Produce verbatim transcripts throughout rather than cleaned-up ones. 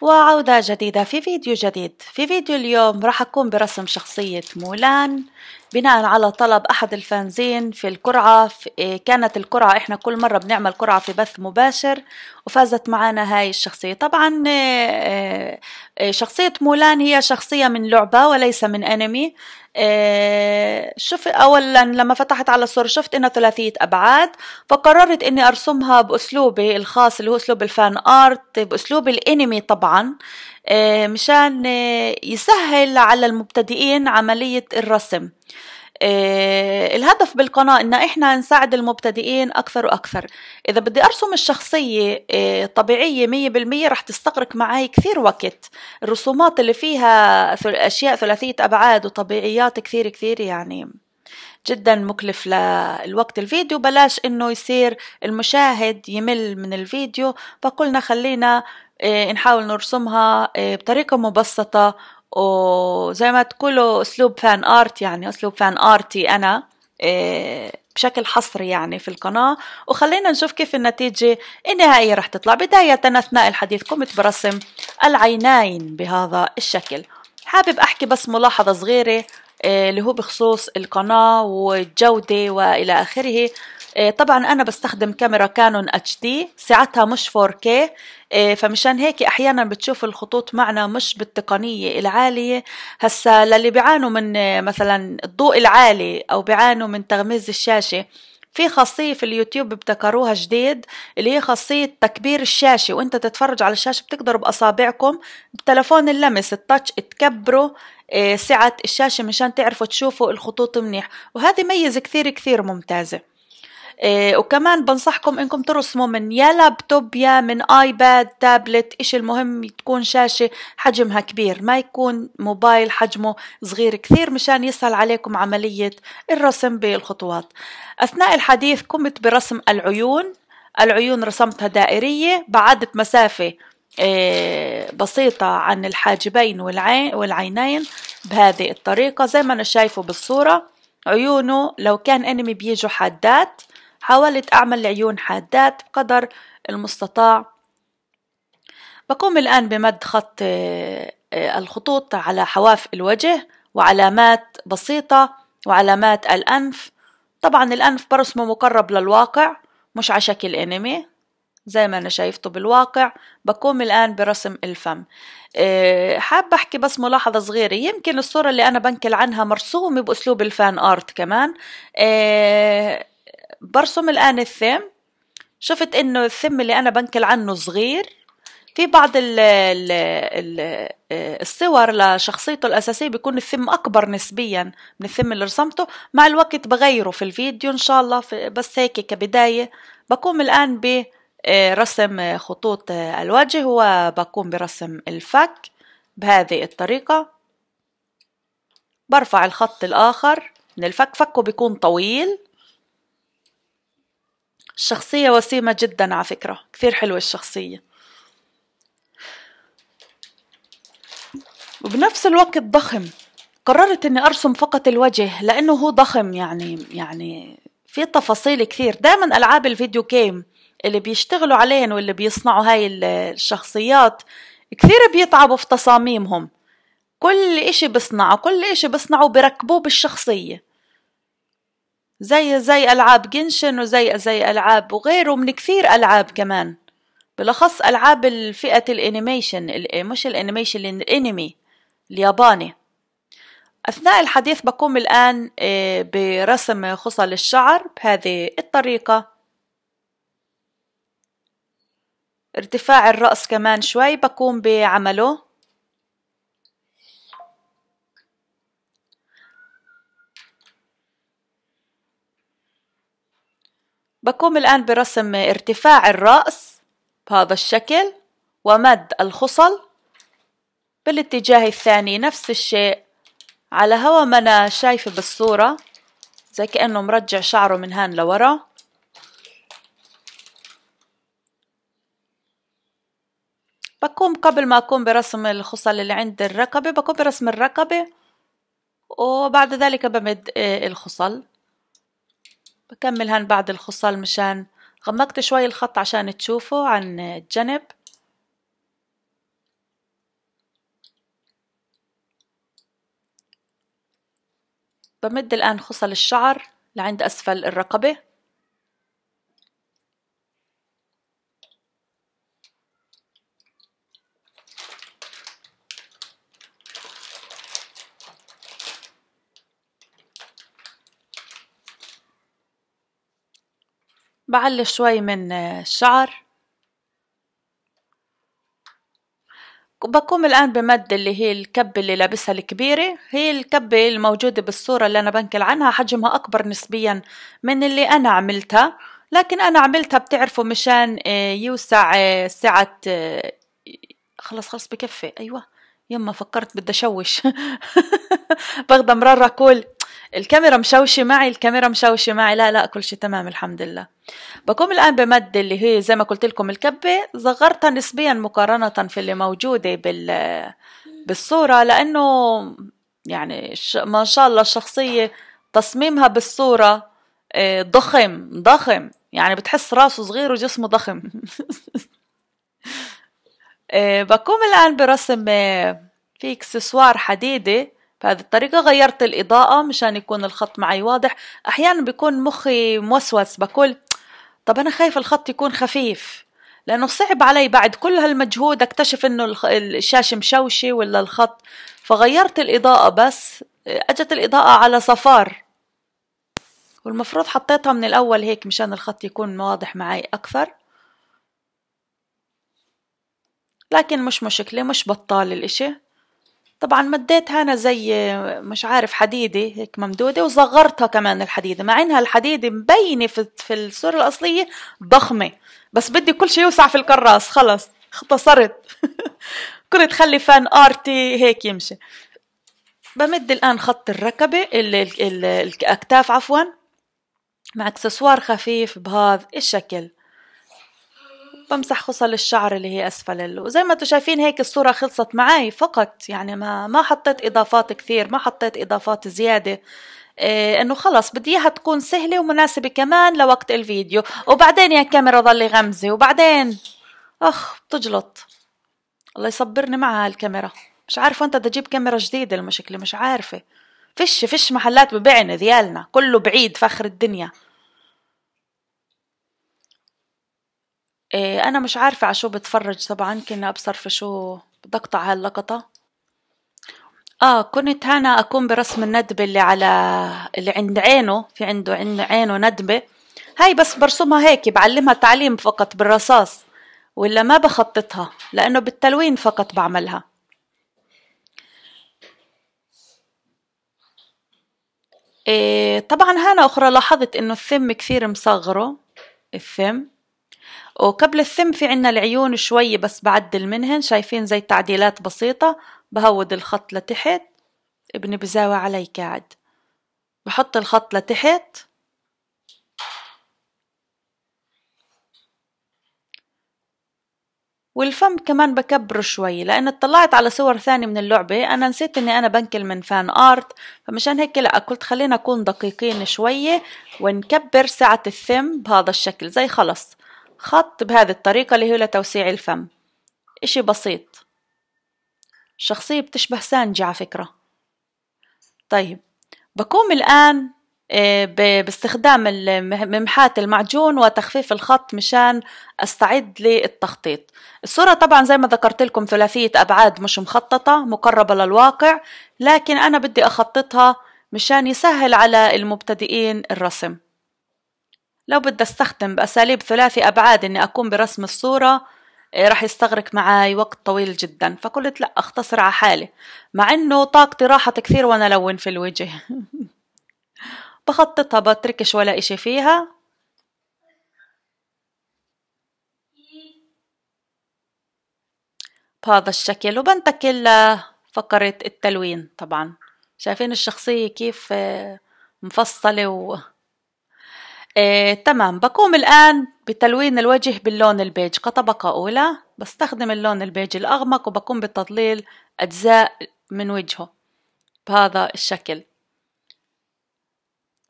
وعودة جديدة في فيديو جديد. في فيديو اليوم راح أقوم برسم شخصية مولان بناء على طلب أحد الفانزين في القرعة. كانت القرعة إحنا كل مرة بنعمل قرعة في بث مباشر وفازت معنا هاي الشخصية. طبعا شخصية مولان هي شخصية من لعبة وليس من أنمي. شوف أولا لما فتحت على الصورة شفت إنها ثلاثية أبعاد، فقررت إني أرسمها بأسلوبي الخاص اللي هو أسلوب الفان آرت، بأسلوب الأنمي طبعا، مشان يسهل على المبتدئين عملية الرسم. الهدف بالقناة إن إحنا نساعد المبتدئين أكثر وأكثر. إذا بدي أرسم الشخصية طبيعية مية بالمية رح تستغرق معي كثير وقت. الرسومات اللي فيها أشياء ثلاثية أبعاد وطبيعيات كثير كثير يعني جدا مكلف للوقت الفيديو، بلاش إنه يصير المشاهد يمل من الفيديو، فقلنا خلينا نحاول نرسمها بطريقة مبسطة وزي ما تقولوا أسلوب فان آرت، يعني أسلوب فان آرتي أنا بشكل حصري يعني في القناة. وخلينا نشوف كيف النتيجة النهائية رح تطلع. بداية أثناء الحديث قمت برسم العينين بهذا الشكل. حابب أحكي بس ملاحظة صغيرة اللي هو بخصوص القناة والجودة وإلى آخره. طبعا أنا بستخدم كاميرا كانون اتش دي، سعتها مش فور كيه، فمشان هيك أحيانا بتشوف الخطوط معنا مش بالتقنية العالية. هسا للي بيعانوا من مثلا الضوء العالي أو بيعانوا من تغميز الشاشة، في خاصية في اليوتيوب ابتكروها جديد اللي هي خاصية تكبير الشاشة. وانت تتفرج على الشاشة بتقدر بأصابعكم بتلفون اللمس التاتش تكبروا سعة الشاشة مشان تعرفوا تشوفوا الخطوط منيح، وهذه ميزة كثير كثير ممتازة. وكمان بنصحكم انكم ترسموا من يا لابتوب يا من ايباد تابلت، إيش المهم تكون شاشة حجمها كبير، ما يكون موبايل حجمه صغير كثير مشان يسهل عليكم عملية الرسم بالخطوات. أثناء الحديث قمت برسم العيون. العيون رسمتها دائرية، بعدت مسافة بسيطة عن الحاجبين والعينين بهذه الطريقة زي ما أنا شايفه بالصورة. عيونه لو كان أنمي بيجوا حادات، حاولت أعمل عيون حادات بقدر المستطاع. بقوم الآن بمد خط الخطوط على حواف الوجه وعلامات بسيطة وعلامات الأنف. طبعا الأنف برسمه مقرب للواقع مش على شكل أنمي زي ما أنا شايفته بالواقع. بقوم الآن برسم الفم. حابة أحكي بس ملاحظة صغيرة، يمكن الصورة اللي أنا بنكل عنها مرسومة بأسلوب الفان آرت كمان. أه برسم الآن الثم. شفت إنه الثم اللي أنا بنكل عنه صغير. في بعض ال ال ال الصور لشخصيته الأساسية بيكون الثم أكبر نسبيا من الثم اللي رسمته. مع الوقت بغيره في الفيديو إن شاء الله، بس هيك كبداية. بقوم الآن برسم خطوط الوجه وبقوم برسم الفك بهذه الطريقة. برفع الخط الآخر من الفك، فكه بيكون طويل. الشخصية وسيمة جدا على فكرة، كثير حلوة الشخصية، وبنفس الوقت ضخم. قررت اني ارسم فقط الوجه لانه هو ضخم، يعني يعني في تفاصيل كثير. دائما العاب الفيديو جيم اللي بيشتغلوا عليهم واللي بيصنعوا هاي الشخصيات كثير بيتعبوا في تصاميمهم. كل اشي بصنعه كل اشي بصنعه بركبوه بالشخصية، زي زي ألعاب جنشن وزي زي ألعاب وغيره من كثير ألعاب كمان، بالأخص ألعاب الفئة الانيميشن، مش الانيميشن الانمي الياباني. أثناء الحديث بقوم الآن برسم خصل الشعر بهذه الطريقة. ارتفاع الرأس كمان شوي بقوم بعمله. بقوم الآن برسم ارتفاع الرأس بهذا الشكل ومد الخصل بالاتجاه الثاني، نفس الشيء على هوا ما أنا شايفة بالصورة، زي كأنه مرجع شعره من هان لورا. بقوم قبل ما أقوم برسم الخصل اللي عند الرقبة بقوم برسم الرقبة وبعد ذلك بمد الخصل. بكمل هان بعد الخصال مشان غمقت شوي الخط عشان تشوفوا عن الجنب. بمد الآن خصل الشعر لعند أسفل الرقبة، بعلي شوي من الشعر، بقوم الآن بمد اللي هي الكبة اللي لابسها الكبيرة. هي الكبة الموجودة بالصورة اللي أنا بنقل عنها حجمها أكبر نسبيا من اللي أنا عملتها، لكن أنا عملتها بتعرفوا مشان يوسع سعة. خلص خلص بكفي. أيوة يما فكرت بدي أشوش بغض مرارة أقول الكاميرا مشوشة معي الكاميرا مشوشة معي لا لا كل شيء تمام الحمد لله. بقوم الآن بمد اللي هي زي ما قلت لكم الكبة، صغرتها نسبيا مقارنة في اللي موجودة بال بالصورة، لأنه يعني ما شاء الله الشخصية تصميمها بالصورة ضخم ضخم، يعني بتحس راسه صغير وجسمه ضخم بقوم الآن برسم في اكسسوار حديدة بهذه الطريقة. غيرت الإضاءة مشان يكون الخط معي واضح. أحيانا بيكون مخي موسوس بقول طب أنا خايف الخط يكون خفيف، لأنه صعب علي بعد كل هالمجهود أكتشف إنه الشاشة مشوشة ولا الخط، فغيرت الإضاءة بس. أجت الإضاءة على صفار والمفروض حطيتها من الأول هيك مشان الخط يكون واضح معي أكثر، لكن مش مشكلة مش بطال الإشي. طبعا مديتها أنا زي مش عارف حديدة هيك ممدودة وصغرتها كمان الحديدة، مع إنها الحديدة مبينة في الصورة الأصلية ضخمة، بس بدي كل شيء يوسع في الكراس. خلص اختصرت كنت خلي فان آرتي هيك يمشي. بمد الآن خط الركبة ال ال ال الأكتاف عفوا مع اكسسوار خفيف بهذا الشكل. بمسح خصل الشعر اللي هي أسفل ال... وزي ما انتم شايفين هيك الصورة خلصت معي فقط، يعني ما ما حطيت إضافات كثير، ما حطيت إضافات زيادة، إيه إنه خلص بدي إياها تكون سهلة ومناسبة كمان لوقت الفيديو. وبعدين يا الكاميرا ضلي غمزة وبعدين أخ بتجلط، الله يصبرني معها الكاميرا. مش عارفة أنت بدي أجيب كاميرا جديدة المشكلة، مش عارفة فيش فيش محلات ببيعنا ذيالنا كله بعيد فاخر الدنيا. أنا مش عارفة على شو بتفرج طبعا، كنا أبصر في شو بقطع هاللقطة. آه كنت هنا أكون برسم الندبة اللي على اللي عند عينه، في عنده عند عينه ندبة، هاي بس برسمها هيك بعلمها تعليم فقط بالرصاص، ولا ما بخططها لأنه بالتلوين فقط بعملها. إيه طبعا هنا أخرى لاحظت إنه الثم كثير مصغره، الثم وقبل الثم في عنا العيون شوي بس بعدل منهن، شايفين زي تعديلات بسيطة. بهود الخط لتحت، ابني بزاوى علي قاعد، بحط الخط لتحت والفم كمان بكبره شوي، لأن اطلعت على صور ثانية من اللعبة أنا نسيت إني أنا بنكل من فان آرت، فمشان هيك لأ قلت خلينا نكون دقيقين شوية ونكبر سعة الثم بهذا الشكل. زي خلص خط بهذه الطريقة اللي هو لتوسيع الفم، اشي بسيط. الشخصية بتشبه سانجي على فكرة. طيب بقوم الآن باستخدام ممحات المعجون وتخفيف الخط مشان استعد للتخطيط. الصورة طبعا زي ما ذكرت لكم ثلاثية أبعاد مش مخططة مقربة للواقع، لكن أنا بدي أخططها مشان يسهل على المبتدئين الرسم. لو بدي استخدم بأساليب ثلاثي أبعاد إني أكون برسم الصورة راح يستغرق معي وقت طويل جدا، فقلت لأ أختصر على حالي، مع إنه طاقتي راحت كثير وأنا لون في الوجه بخططها بتركش ولا إشي فيها. بهذا الشكل وبنتكل لفقرة التلوين. طبعا شايفين الشخصية كيف مفصلة و آه، تمام. بقوم الآن بتلوين الوجه باللون البيج كطبقة أولى، بستخدم اللون البيج الأغمق وبقوم بتضليل أجزاء من وجهه بهذا الشكل.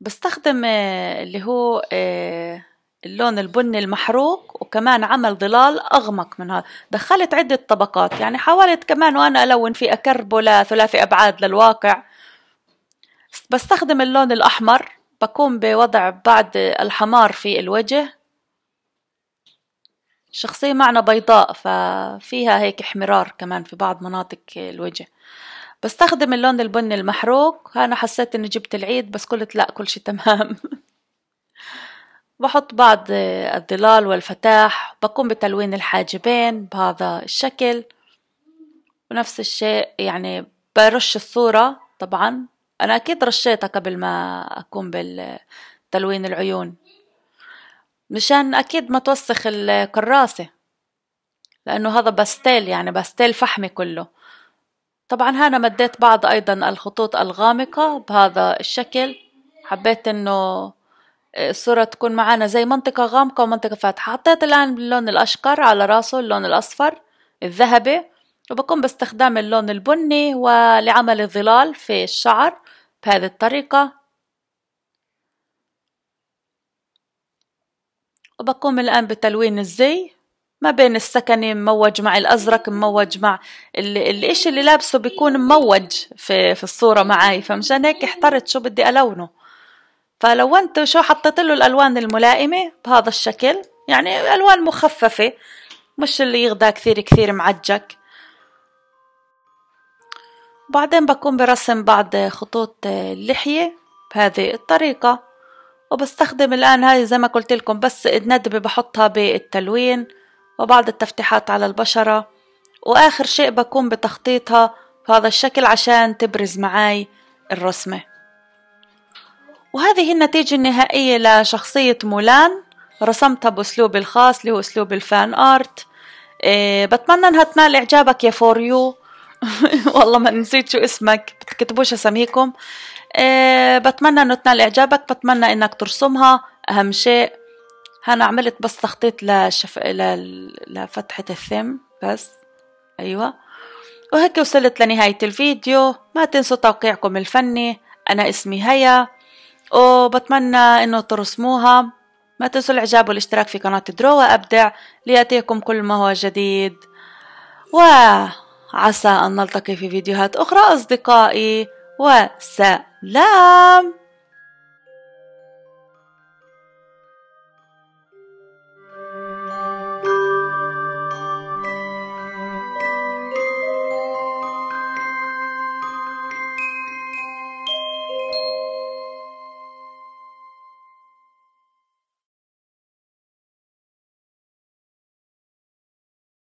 بستخدم آه، اللي هو آه، اللون البني المحروق وكمان عمل ظلال أغمق من هذا. دخلت عدة طبقات، يعني حاولت كمان وأنا ألون فيه أكربه لثلاثي أبعاد للواقع. بستخدم اللون الأحمر، بقوم بوضع بعض الحمار في الوجه. الشخصية معنا بيضاء ففيها هيك احمرار كمان في بعض مناطق الوجه. بستخدم اللون البني المحروق. أنا حسيت إني جبت العيد بس قلت لأ كل شي تمام. بحط بعض الظلال والفتاح، بقوم بتلوين الحاجبين بهذا الشكل، ونفس الشيء يعني برش الصورة. طبعا أنا أكيد رشيتها قبل ما أقوم بالتلوين العيون مشان أكيد ما توسخ الكراسة، لأنه هذا باستيل يعني باستيل فحمي كله. طبعا هنا مديت بعض أيضا الخطوط الغامقة بهذا الشكل، حبيت إنه الصورة تكون معانا زي منطقة غامقة ومنطقة فاتحة. حطيت الآن اللون الأشقر على راسه، اللون الأصفر الذهبي، وبقوم باستخدام اللون البني ولعمل الظلال في الشعر بهذه الطريقة. وبقوم الآن بتلوين الزي ما بين السكني، مموج مع الأزرق، مموج مع الإشي اللي لابسه، بيكون مموج في, في الصورة معاي، فمشان هيك احترت شو بدي ألونه. فلونت شو حطيت له الألوان الملائمة بهذا الشكل، يعني ألوان مخففة مش اللي يغدى كثير كثير معجك. بعدين بقوم برسم بعض خطوط اللحية بهذه الطريقة، وبستخدم الآن هاي زي ما قلت لكم بس الندبة بحطها بالتلوين، وبعض التفتيحات على البشرة، وآخر شيء بقوم بتخطيطها بهذا الشكل عشان تبرز معاي الرسمة. وهذه النتيجة النهائية لشخصية مولان، رسمتها بأسلوبي الخاص اللي هو أسلوب الفان آرت. إيه بتمنى أنها تنال إعجابك يا فور يو. والله ما نسيت شو اسمك، بتكتبوش اساميكم. أه بتمنى انه تنال اعجابك، بتمنى انك ترسمها اهم شيء. انا عملت بس تخطيط لشف... ل... لفتحة الثم بس. ايوه، وهيك وصلت لنهاية الفيديو. ما تنسوا توقيعكم الفني. انا اسمي هيا وبتمنى انه ترسموها. ما تنسوا الاعجاب والاشتراك في قناة درو وابدع لياتيكم كل ما هو جديد، و عسى أن نلتقي في فيديوهات أخرى أصدقائي، وسلام.